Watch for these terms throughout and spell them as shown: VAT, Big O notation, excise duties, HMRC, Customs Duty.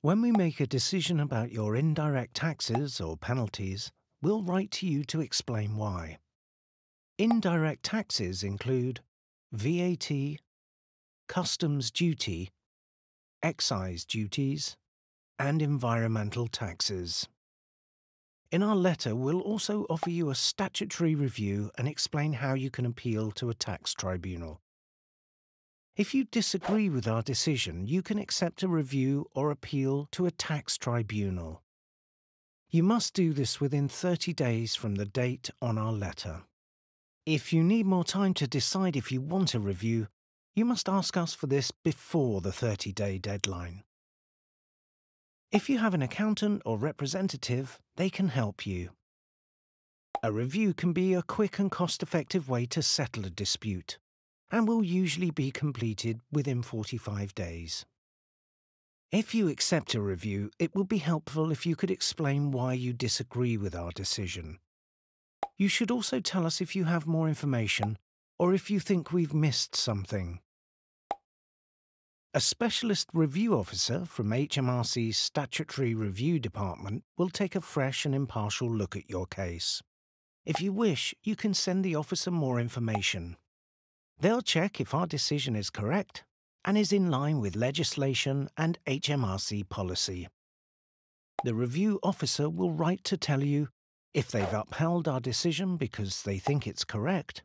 When we make a decision about your indirect taxes or penalties, we'll write to you to explain why. Indirect taxes include VAT, Customs Duty, excise duties, and environmental taxes. In our letter, we'll also offer you a statutory review and explain how you can appeal to a tax tribunal. If you disagree with our decision, you can accept a review or appeal to a tax tribunal. You must do this within 30 days from the date on our letter. If you need more time to decide if you want a review, you must ask us for this before the 30-day deadline. If you have an accountant or representative, they can help you. A review can be a quick and cost-effective way to settle a dispute, and will usually be completed within 45 days. If you accept a review, it will be helpful if you could explain why you disagree with our decision. You should also tell us if you have more information or if you think we've missed something. A specialist review officer from HMRC's Statutory Review Department will take a fresh and impartial look at your case. If you wish, you can send the officer more information. They'll check if our decision is correct and is in line with legislation and HMRC policy. The review officer will write to tell you if they've upheld our decision because they think it's correct,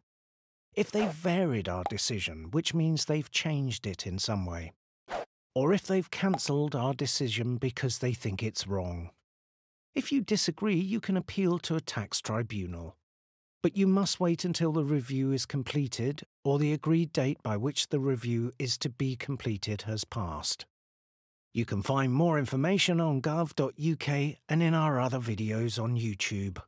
if they've varied our decision, which means they've changed it in some way, or if they've cancelled our decision because they think it's wrong. If you disagree, you can appeal to a tax tribunal. But you must wait until the review is completed or the agreed date by which the review is to be completed has passed. You can find more information on gov.uk and in our other videos on YouTube.